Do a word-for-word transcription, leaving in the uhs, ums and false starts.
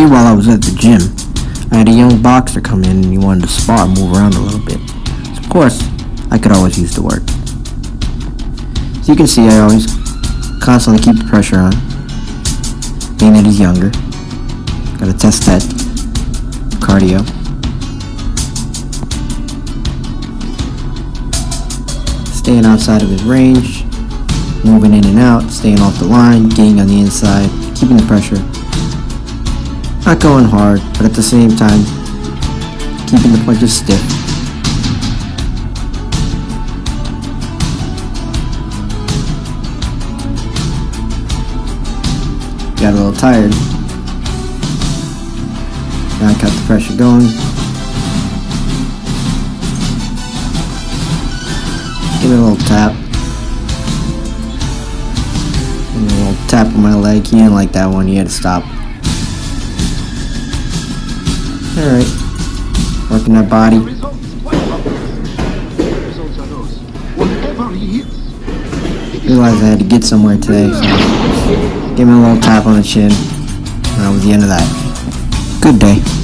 day while I was at the gym, I had a young boxer come in and he wanted to spar and move around a little bit. So of course, I could always use the work. As you can see, I always constantly keep the pressure on, being that he's younger. Gotta test that cardio. Staying outside of his range, moving in and out, staying off the line, getting on the inside, keeping the pressure. Not going hard, but at the same time, keeping the punches stiff. Got a little tired. Now I got the pressure going. Give it a little tap. Give it a little tap on my leg. He didn't like that one. He had to stop. Alright. Working that body. Realized I had to get somewhere today. So give me a little tap on the chin. And that was the end of that. Good day.